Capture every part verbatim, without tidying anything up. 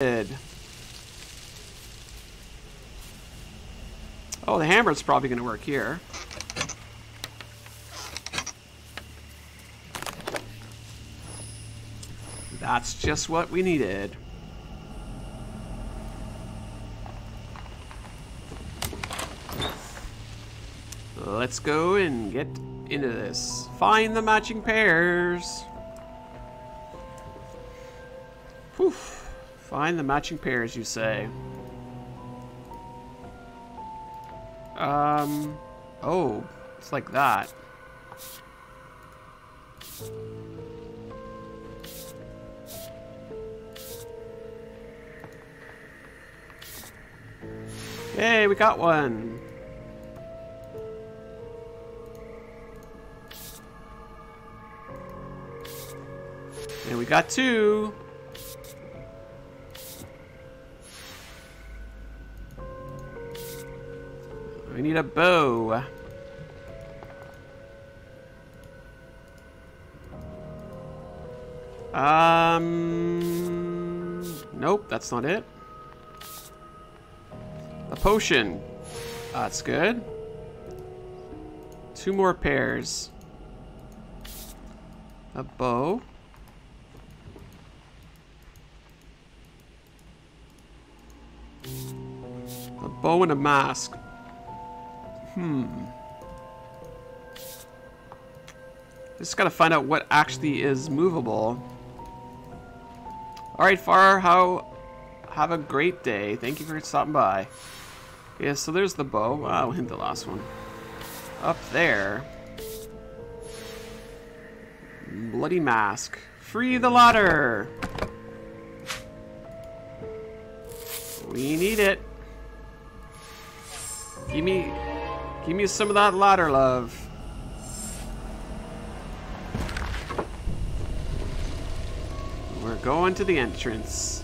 Oh, the hammer's probably going to work here. That's just what we needed. Let's go and get into this. Find the matching pairs. Poof. Find the matching pairs, you say. Um, oh, it's like that. Hey, we got one. And we got two. We need a bow. Um, nope, that's not it. A potion. That's good. Two more pairs. A bow. A bow and a mask. Hmm. Just gotta find out what actually is movable. Alright, Far, how have a great day. Thank you for stopping by. Yeah, so there's the bow. I'll hit the last one. Up there. Bloody mask. Free the ladder! We need it. Give me... Give me some of that ladder, love. We're going to the entrance.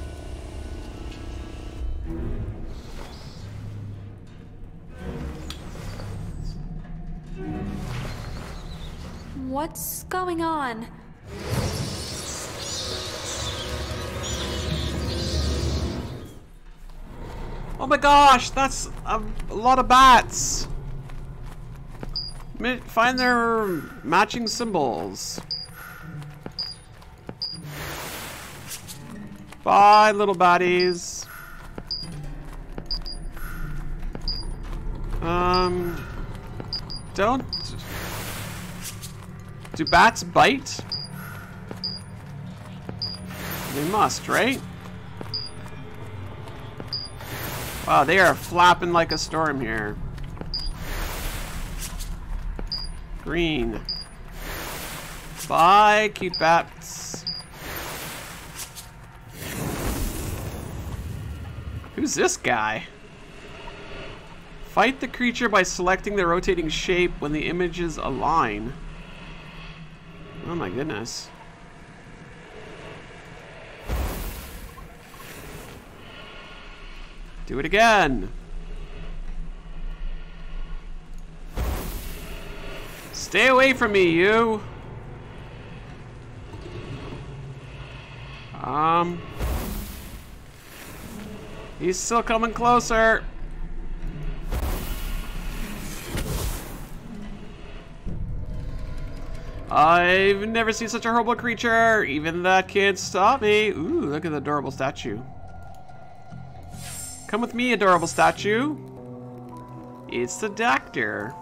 What's going on? Oh my gosh, that's a, a lot of bats. Find their matching symbols. Bye, little baddies. Um, don't... Do bats bite? They must, right? Wow, they are flapping like a storm here. Green. Bye, cute bats. Who's this guy? Fight the creature by selecting the rotating shape when the images align. Oh my goodness. Do it again. Stay away from me, you! Um... He's still coming closer! I've never seen such a horrible creature! Even that can't stop me! Ooh, look at the adorable statue. Come with me, adorable statue! It's the doctor.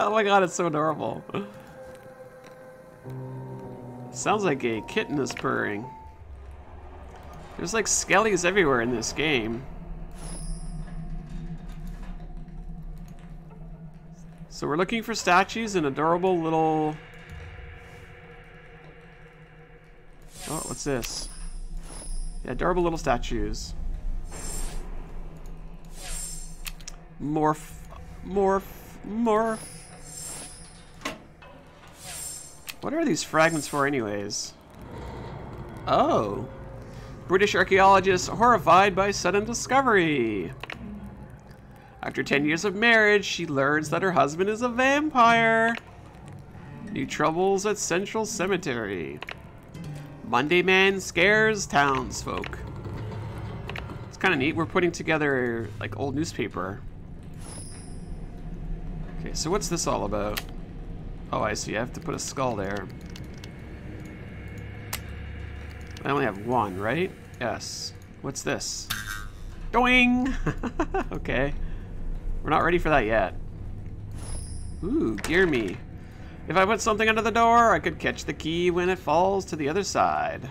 Oh my god, it's so adorable. Sounds like a kitten is purring. There's like skellies everywhere in this game. So we're looking for statues and adorable little... Oh, what's this? Yeah, adorable little statues. Morph. Morph. Morph. What are these fragments for anyways? Oh. British archaeologists horrified by sudden discovery. After ten years of marriage, she learns that her husband is a vampire. New troubles at Central Cemetery. Monday Man Scares Townsfolk. It's kind of neat. We're putting together like old newspaper. Okay, so what's this all about? Oh, I see. I have to put a skull there. I only have one, right? Yes. What's this? Doing! Okay. We're not ready for that yet. Ooh, gear me. If I put something under the door, I could catch the key when it falls to the other side.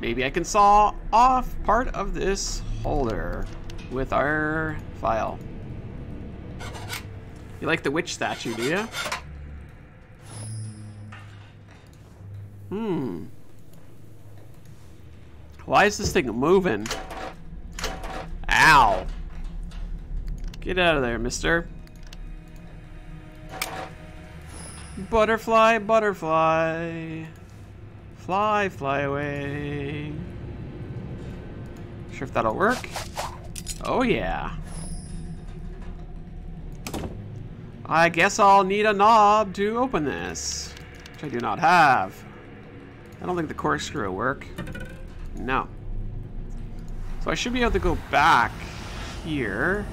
Maybe I can saw off part of this holder with our file. You like the witch statue, do you? Hmm. Why is this thing moving? Ow. Get out of there, mister. Butterfly, butterfly. Fly, fly away. Sure if that'll work. Oh, yeah. I guess I'll need a knob to open this, which I do not have. I don't think the corkscrew will work. No. So I should be able to go back here.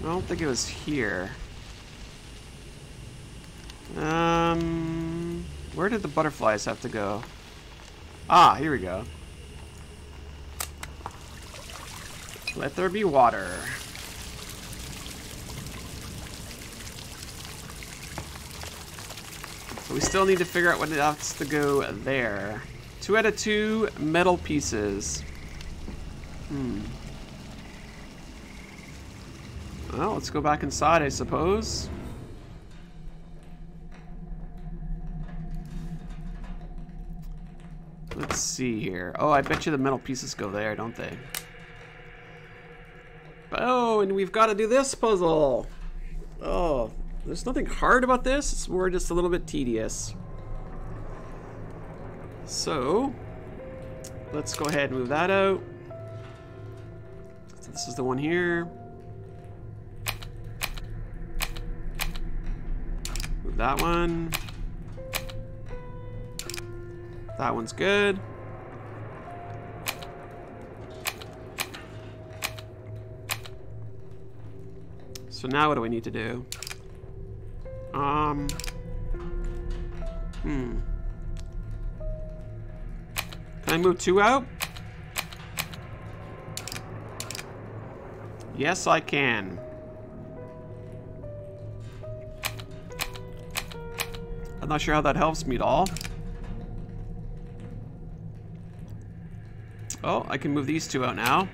I don't think it was here. Um, where did the butterflies have to go? Ah, here we go. Let there be water. So we still need to figure out what has to go there. Two out of two metal pieces. Hmm. Well, let's go back inside, I suppose. Let's see here. Oh, I bet you the metal pieces go there, don't they? Oh, and we've got to do this puzzle. Oh, there's nothing hard about this. It's more just a little bit tedious. So, let's go ahead and move that out. So this is the one here. Move that one. That one's good. So now what do we need to do? Um. Hmm. Can I move two out? Yes, I can. I'm not sure how that helps me at all. Oh, I can move these two out now.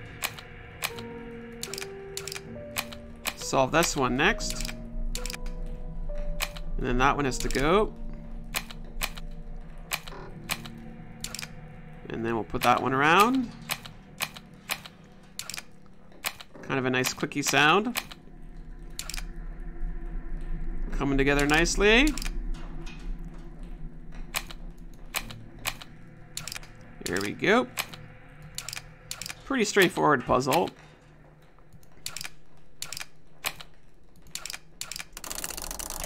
Solve this one next. And then that one has to go. And then we'll put that one around. Kind of a nice clicky sound. Coming together nicely. Here we go. Pretty straightforward puzzle.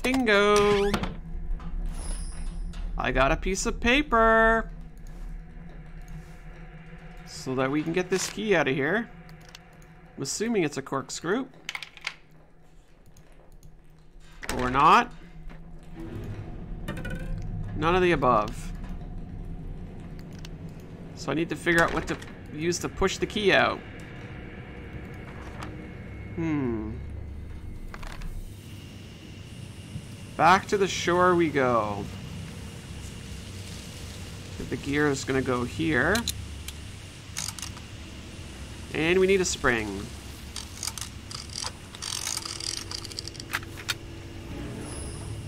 Bingo! I got a piece of paper so that we can get this key out of here. I'm assuming it's a corkscrew. Or not. None of the above. So I need to figure out what to use to push the key out. Hmm. Back to the shore we go. The gear is going to go here. And we need a spring.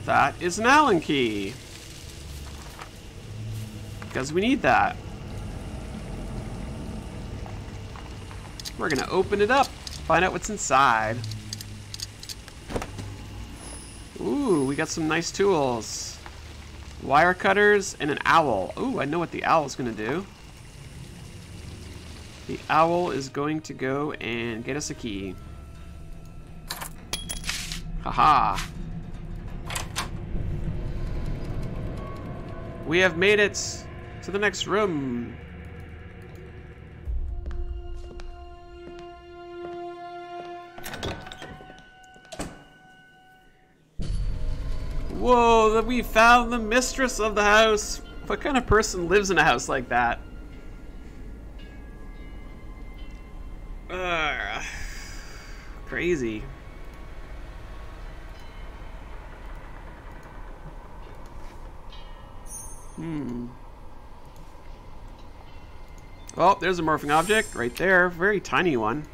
That is an Allen key. Because we need that. We're going to open it up. Find out what's inside. Ooh, we got some nice tools. Wire cutters and an owl. Ooh, I know what the owl's gonna do. The owl is going to go and get us a key. Haha. We have made it to the next room. Whoa, that we found the mistress of the house. What kind of person lives in a house like that? Uh, crazy. Hmm. Oh, there's a morphing object right there. Very tiny one.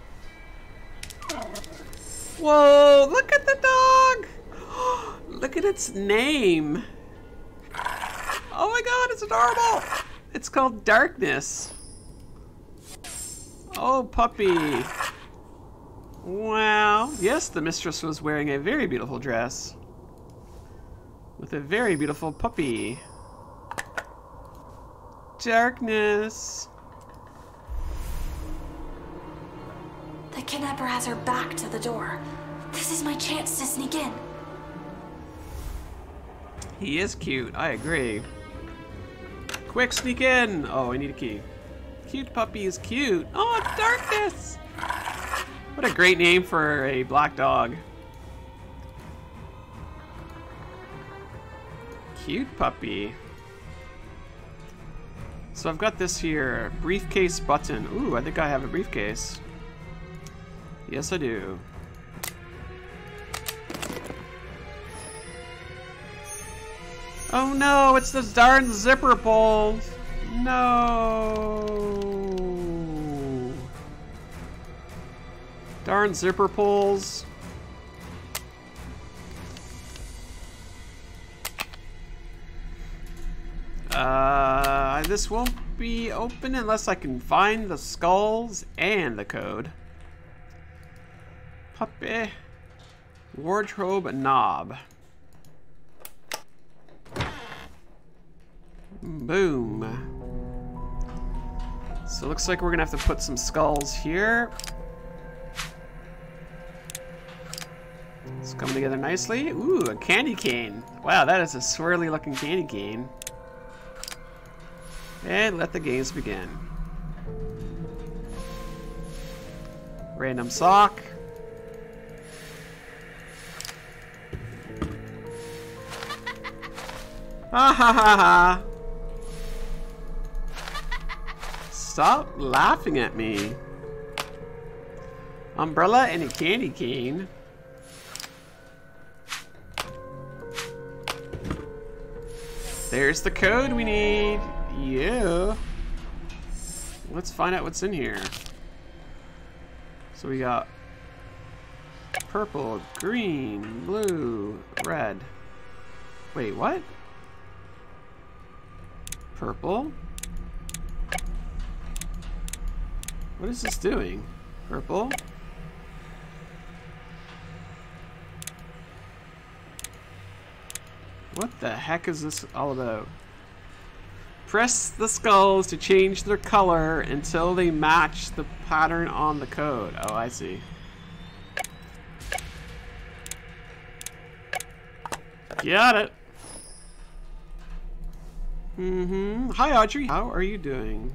Whoa, look at the dog! Look at its name. Oh my god, it's adorable. It's called Darkness. Oh, puppy. Wow. Yes, the mistress was wearing a very beautiful dress with a very beautiful puppy. Darkness. The kidnapper has her back to the door. This is my chance to sneak in. He is cute, I agree. Quick, sneak in! Oh, I need a key. Cute puppy is cute. Oh, Darkness! What a great name for a black dog. Cute puppy. So I've got this here. Briefcase button. Ooh, I think I have a briefcase. Yes, I do. Oh no, it's this darn zipper pull. No. Darn zipper pulls. Uh, this won't be open unless I can find the skulls and the code. Puppy. Wardrobe knob. Boom. So it looks like we're gonna have to put some skulls here. It's coming together nicely. Ooh, a candy cane. Wow, that is a swirly looking candy cane. And let the games begin. Random sock. Ha ha ha ha. Stop laughing at me. Umbrella and a candy cane. There's the code we need. Yeah. Let's find out what's in here. So we got purple, green, blue, red. Wait, what? Purple. What is this doing? Purple. What the heck is this all about? Press the skulls to change their color until they match the pattern on the code. Oh, I see. Got it. Mm-hmm. Hi, Audrey. How are you doing?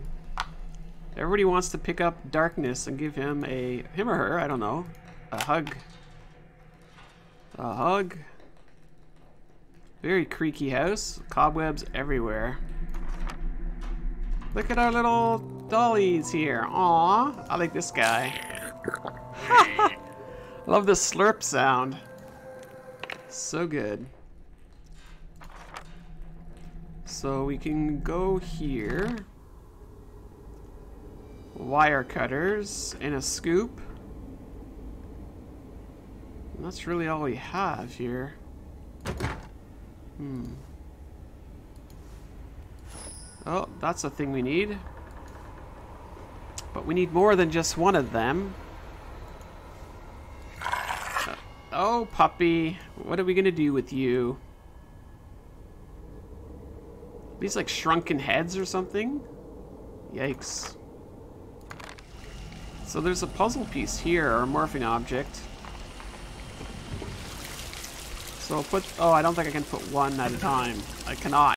Everybody wants to pick up Darkness and give him a, him or her, I don't know, a hug. A hug. Very creaky house. Cobwebs everywhere. Look at our little dollies here. Aw, I like this guy. Love the slurp sound. So good. So we can go here. Wire cutters and a scoop. And that's really all we have here. Hmm. Oh, that's a thing we need. But we need more than just one of them. Uh, oh, puppy. What are we gonna do with you? These like shrunken heads or something? Yikes. So there's a puzzle piece here, or a morphing object. So I'll put, oh, I don't think I can put one at a time. I cannot.